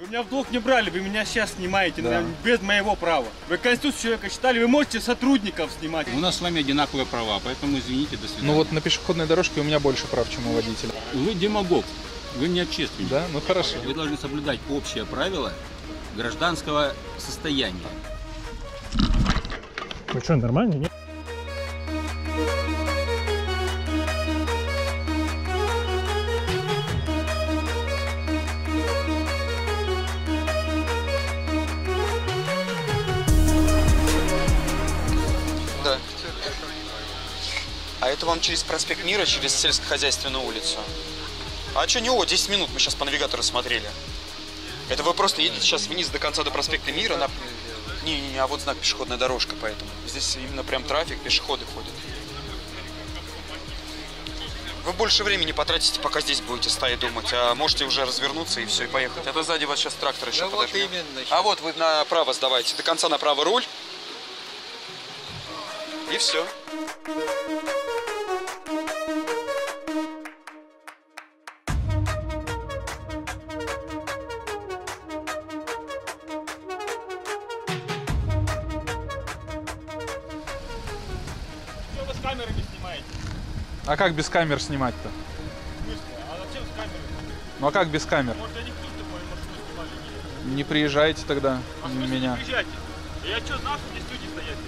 Вы меня в долг не брали, вы меня сейчас снимаете, да, без моего права. Вы Конституцию человека читали, вы можете сотрудников снимать. У нас с вами одинаковые права, поэтому извините, до свидания. Ну вот на пешеходной дорожке у меня больше прав, чем у водителя. Вы демагог, вы не общественник. Да, ну хорошо. Вы должны соблюдать общее правило гражданского состояния. Ну что, нормально, нет? Да. А это вам через проспект Мира, через сельскохозяйственную улицу. А что не 10 минут мы сейчас по навигатору смотрели. Это вы просто едете сейчас вниз до конца, до проспекта Мира. На... Не, а вот знак пешеходная дорожка, поэтому. Здесь именно прям трафик, пешеходы ходят. Вы больше времени потратите, пока здесь будете стоять думать, а можете уже развернуться и все, и поехать. Это сзади вас сейчас трактор еще подождет. А вот вы направо сдавайте, до конца направо руль. И все. А как без камер снимать-то? А зачем с камерой? Ну а как без камер? Может, я не в курсе, может, вы снимали? Не приезжайте тогда мимо меня. Приезжайте. Я что, знал, что здесь люди стоят?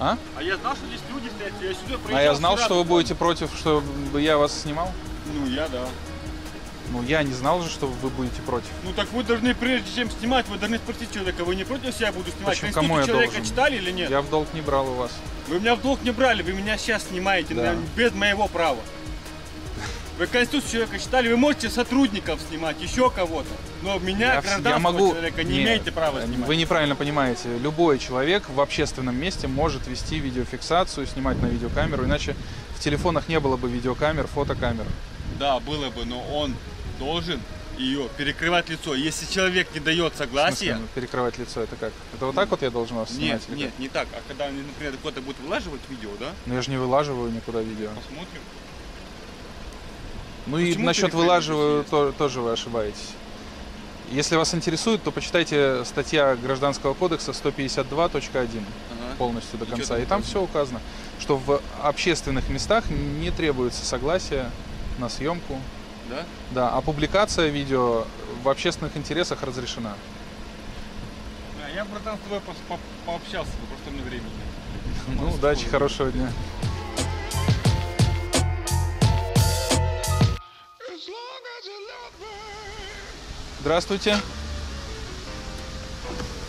А? А я знал, что здесь люди стоят. Я сюда приезжал. А я знал, что вы будете против, чтобы я вас снимал? Ну, я да. Ну, я не знал же, что вы будете против. Ну, так вы должны, прежде чем снимать, вы должны спросить человека. Вы не против, если я буду снимать? Почему? Кому я человека должен? Читали или нет? Я в долг не брал у вас. Вы меня в долг не брали, вы меня сейчас снимаете, да, без моего права. Вы Конституцию человека читали, вы можете сотрудников снимать, еще кого-то. Но меня, гражданского человека, не имеете права снимать. Вы неправильно понимаете. Любой человек в общественном месте может вести видеофиксацию, снимать на видеокамеру, иначе в телефонах не было бы видеокамер, фотокамер. Да, было бы, но он должен ее перекрывать лицо. Если человек не дает согласия... В смысле, перекрывать лицо, это как? Это вот так вот я должен вас снимать? Нет, нет, не так. А когда, например, кто-то будет вылаживать видео, да? Ну я же не вылаживаю никуда видео. Посмотрим. Ну почему и насчет вылаживаю тоже вы ошибаетесь. Если вас интересует, то почитайте статья Гражданского кодекса 152.1 полностью до конца. И там все указано, что в общественных местах не требуется согласие на съемку. Да? Да, а публикация видео в общественных интересах разрешена. Да, я, братан, с тобой пообщался, просто мне времени. Ну, удачи, хорошего дня. Здравствуйте.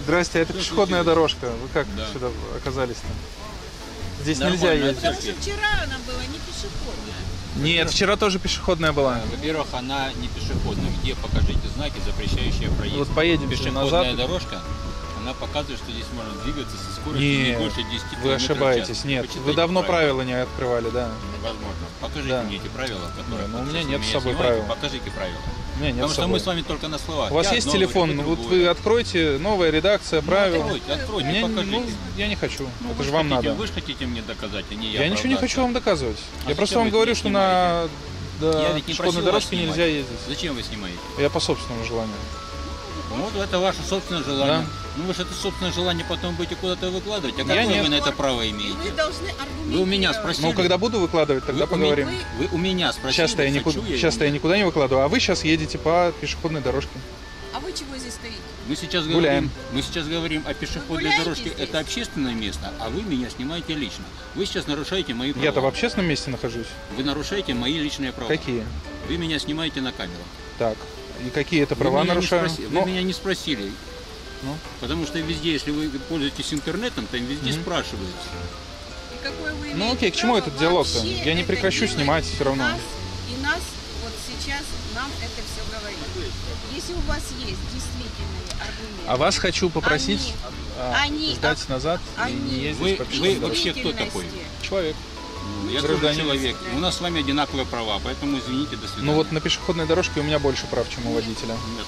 Здрасте, это пешеходная дорожка. Вы как сюда оказались-то? Здесь нельзя ездить. Потому что вчера она была не пешеходная. Нет, вчера тоже пешеходная была. Во-первых, она не пешеходная. Где покажите знаки, запрещающие проезд? Вот поедем пешеходная дорожка. Она показывает, что здесь можно двигаться со скоростью не больше 10 км/ч. Вы ошибаетесь, нет. Вы давно правила не открывали, да? Возможно. Покажите мне эти правила, которые... Но у меня нет с собой правил. Покажите правила. Нет, потому что мы с вами только на словах. У вас есть телефон? Вот вы откройте, новая редакция, правила. Откройте, покажите. Ну, я не хочу. Ну, это же вам надо. Вы же хотите мне доказать, а не я. Я ничего не хочу вам доказывать. Я просто вам говорю, что на пешеходной дорожке нельзя ездить. Зачем вы снимаете? Я по собственному желанию. Вот это ваше собственное желание. Да. Ну вы же это собственное желание потом будете куда-то выкладывать. А как вы на это право имеете? Вы должны аргументировать. Вы у меня спросили. Ну когда буду выкладывать, тогда поговорим. Вы у меня спросили. Сейчас-то я никуда не выкладываю. А вы сейчас едете по пешеходной дорожке. А вы чего здесь стоите? Мы сейчас гуляем. Мы сейчас говорим о пешеходной дорожке. Здесь? Это общественное место, а вы меня снимаете лично. Вы сейчас нарушаете мои права. Я-то в общественном месте нахожусь. Вы нарушаете мои личные права. Какие? Вы меня снимаете на камеру. Так. И какие это права нарушают? Вы меня не спросили. Ну? Потому что везде, если вы пользуетесь интернетом, там везде спрашивают. И какое вы имеете к чему этот диалог-то? Я не прекращу снимать все равно. И нас вот сейчас нам это все говорит. Если у вас есть действительные аргументы... А вас хочу попросить сдать назад и не ездить по пешеходной дорожке. Вы вообще кто такой? Человек. Я тоже человек. У нас с вами одинаковые права, поэтому извините, до свидания. Ну вот на пешеходной дорожке у меня больше прав, чем у водителя. Нет.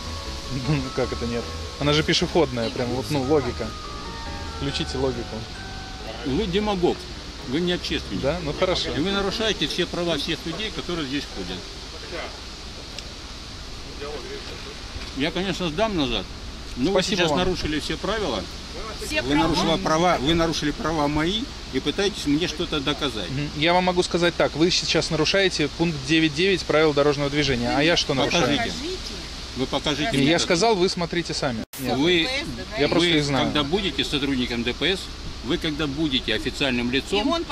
Ну как это нет? Она же пешеходная, прям вот, ну, логика. Включите логику. Вы демагог, вы не общественник. Да, ну хорошо. И вы нарушаете все права всех людей, которые здесь ходят. Я, конечно, сдам назад. Но вы сейчас нарушили все правила. Вы нарушили права мои и пытаетесь мне что-то доказать. Я вам могу сказать так. Вы сейчас нарушаете пункт 9.9 правил дорожного движения. А я что нарушаю? Вы покажите мне. Я сказал, вы смотрите сами. Вы когда будете сотрудником ДПС, вы когда будете официальным лицом,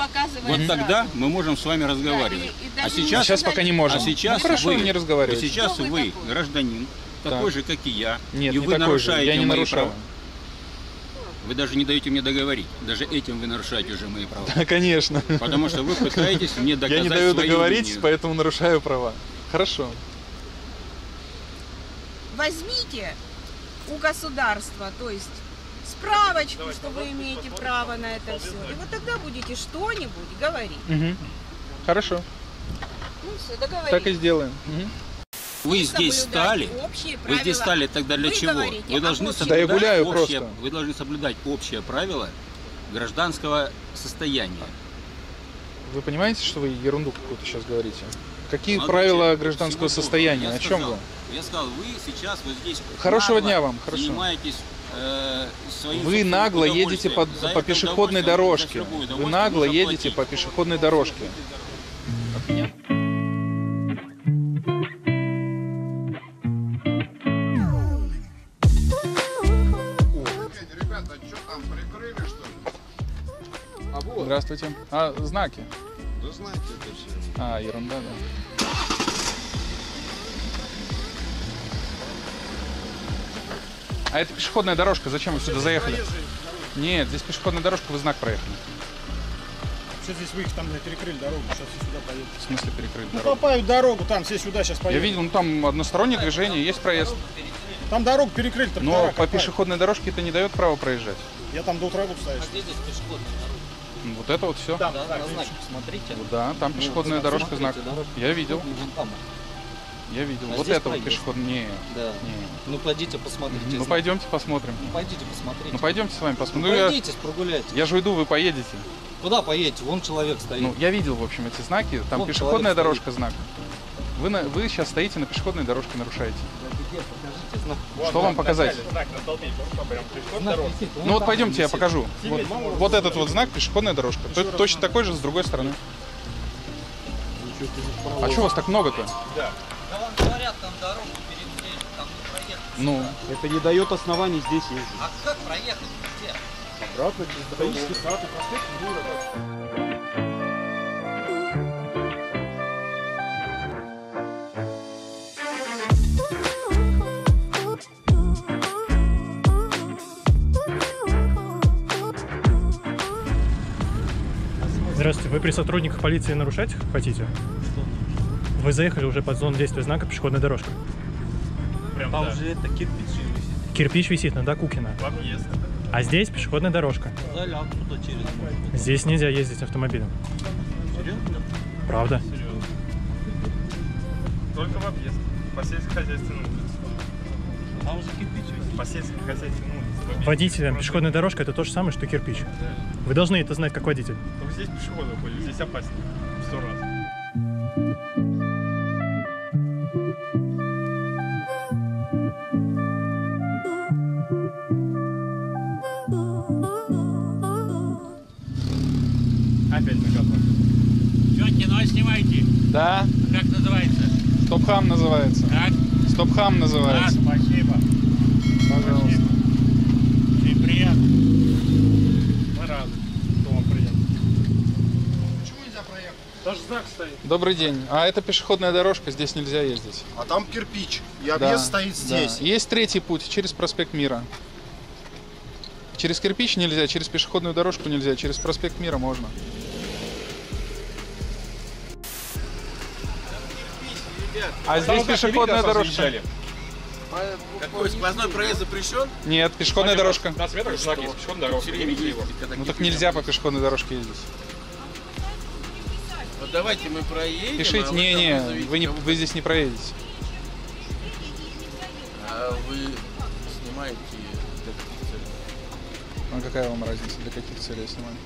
вот тогда мы можем с вами разговаривать. А сейчас пока не можем. Сейчас вы гражданин, такой же, как и я. Нет, и вы нарушаете мои права. Вы даже не даете мне договорить. Даже этим вы нарушаете уже мои права. Да, конечно. Потому что вы пытаетесь мне доказать свою линию. Я не даю договорить, поэтому нарушаю права. Хорошо. Возьмите у государства, то есть справочку, что вы имеете право на это все. И вот тогда будете что-нибудь говорить. Угу. Хорошо. Ну все, договорились. Так и сделаем. Угу. Вы здесь стали тогда для чего? Вы должны соблюдать общее правило гражданского состояния. Вы понимаете, что вы ерунду какую-то сейчас говорите? Какие правила гражданского состояния? О чем вы? Я сказал, вы сейчас вот здесь... Хорошего дня вам, хорошо. Занимаетесь, вы нагло едете по пешеходной дорожке. Вы нагло едете по пешеходной дорожке. Здравствуйте. А знаки? Да знаки это все. А, ерунда, да. А это пешеходная дорожка, зачем вы сюда заехали? Нет, здесь пешеходная дорожка, вы знак проехали. Вообще здесь выехали, там перекрыли дорогу, сейчас все сюда поедут. В смысле перекрыли дорогу? Ну попают дорогу, там все сюда сейчас поедут. Я видел, ну там одностороннее движение, есть проезд. Там дорогу перекрыли, там трактора копают. Но по пешеходной дорожке это не дает права проезжать. Я там до утра буду стоять. А здесь пешеходная дорога. Вот это вот все. Да, да, смотрите. Да, там пешеходная дорожка, знак. Я видел. Я видел. Вот это вот пешеходная. Не. Ну пойдите посмотрите. Ну пойдемте посмотрим. Ну пойдите посмотрите. Ну пойдемте с вами посмотрим. Ну пройдитесь, прогуляйтесь. Я же иду, вы поедете. Куда поедете? Вон человек стоит. Ну я видел, в общем, эти знаки. Там пешеходная дорожка, знак. Вы сейчас стоите на пешеходной дорожке, нарушаете. Что вам показать? Ну вот пойдемте, я покажу. Вот этот вот знак, пешеходная дорожка. Точно такой же с другой стороны. А что у вас так много-то? Ну, это не дает оснований здесь ездить. А как проехать? Где? Обратно, здравствуйте, вы при сотрудниках полиции нарушать хотите? Что? Вы заехали уже под зону действия знака пешеходная дорожка. Прям, там уже это кирпич висит. Кирпич висит, на Докукина. А здесь пешеходная дорожка. Здесь нельзя ездить автомобилем. Серьезно? Правда? Серьезно. Только в объезд. По сельскохозяйственной улице. Там уже кирпич висит. По сельскохозяйственной улице. Водителям пешеходная дорожка это то же самое, что кирпич. Вы должны это знать как водитель. Здесь пешеходы были, здесь опаснее. В 100 раз. Опять на капот. Что, кино снимаете? Да. Как называется? StopXam называется. Как? StopXam называется. Да, спасибо. Пожалуйста. Спасибо. Очень приятно. Даже знак стоит. Добрый день. А это пешеходная дорожка, здесь нельзя ездить. А там кирпич, и объезд стоит здесь. Да. Есть третий путь, через проспект Мира. Через кирпич нельзя, через пешеходную дорожку нельзя, через проспект Мира можно. А здесь пешеходная дорожка. Какой сквозной проезд запрещен? Нет, пешеходная дорожка. На светах знак есть, пешеходная дорожка. Ну так нельзя по пешеходной дорожке ездить. Давайте мы проедем. Пишите, а не, вы здесь не проедете. А вы снимаете для каких целей? А какая вам разница, для каких целей я снимаю?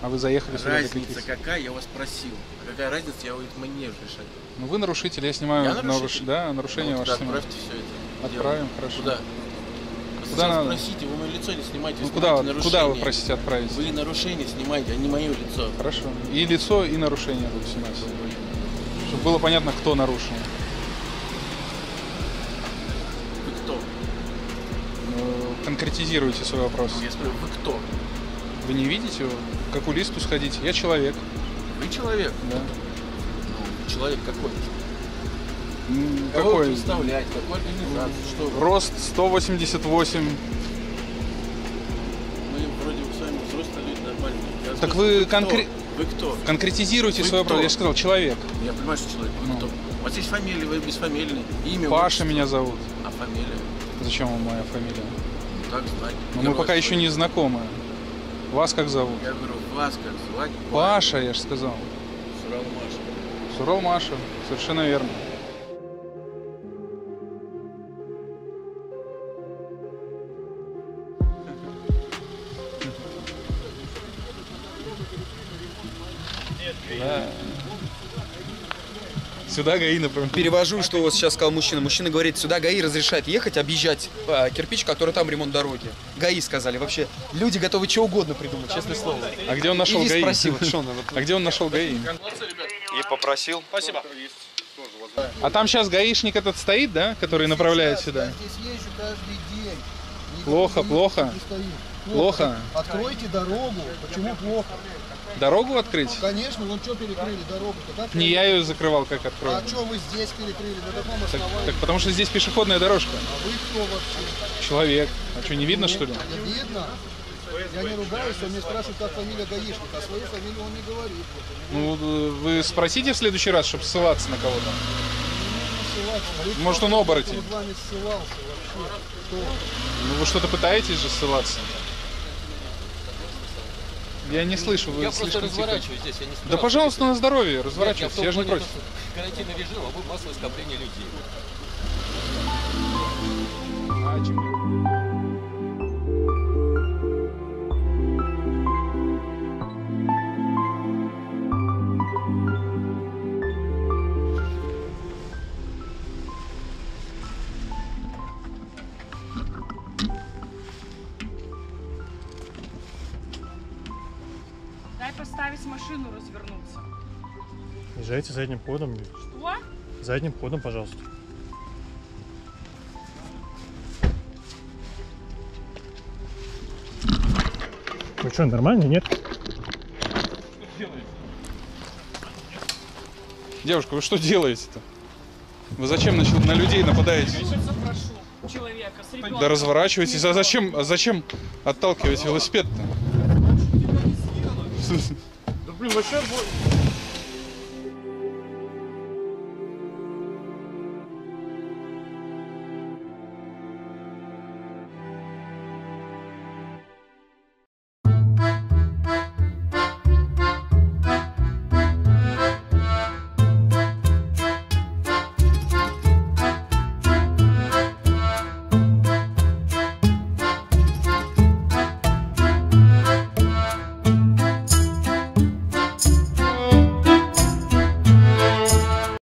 А вы заехали сюда? Разница какая, я вас просил. А какая разница, я говорю, мне решать. Ну вы нарушитель, я снимаю нарушение ваше. Отправьте все это. Отправим, хорошо. Куда? Куда просите, вы мое лицо не снимаете, ну, куда вы просите отправить? Вы нарушение снимаете, а не мое лицо. Хорошо. И лицо, и нарушение будут снимать. Чтобы было понятно, кто нарушил. Вы кто? Конкретизируйте свой вопрос. Я спрошу, вы кто? Вы не видите, к окулисту сходите. Я человек. Вы человек? Да. Ну, человек какой? Какой представлять, какой организации, что? Рост 188. Мы вроде бы с вами взрослые люди нормальные. Я так спрошу, вы кто? Конкретизируйте свой вопрос. Я же сказал, человек. Я понимаю, что человек. Вы кто? У вас есть фамилия, вы безфамильный. Имя. Паша меня зовут. А фамилия? Зачем вам моя фамилия? Ну, так знать. Но мы пока еще не знакомы. Вас как зовут? Я говорю, вас как звать? Паша, я же сказал. Сурал Маша. Сурал Маша, совершенно верно. Да. Сюда ГАИ, например. Перевожу, что у вас сейчас сказал мужчина. Мужчина говорит, сюда ГАИ разрешает ехать, объезжать кирпич, который там ремонт дороги. ГАИ сказали. Вообще, люди готовы чего угодно придумать, честное слово. А где он нашел ГАИ? А где он нашел ГАИ? И попросил. Спасибо. А там сейчас гаишник этот стоит, да, который направляет сюда? Плохо, плохо. Плохо. Откройте дорогу. Почему плохо? Дорогу открыть? Конечно, ну что перекрыли дорогу-то? Не я ее закрывал, как открою. А что вы здесь перекрыли? Так потому что здесь пешеходная дорожка. А вы кто вообще? Человек. А что, не видно, что ли? Не видно. Я не ругаюсь, он мне спрашивает, как фамилия гаишника, а свою фамилию он не говорит. Ну, вы спросите в следующий раз, чтобы ссылаться на кого-то. Может, он оборотень? Ну, вы что-то пытаетесь же ссылаться? Я не слышу, вы слишком разворачиваюсь здесь, я не стараюсь. Да, пожалуйста, на здоровье, разворачивайтесь, я же не против. Карантинный режим, а будет массовое скопление людей. Поставить машину, развернуться. Езжайте задним ходом. Что? Задним ходом, пожалуйста. Ну что, нормально, нет? Девушка, вы что делаете-то? Вы зачем на людей нападаете? Человека, с ребенком. Да разворачивайтесь. А зачем отталкиваете велосипед-то? Да блин, вообще...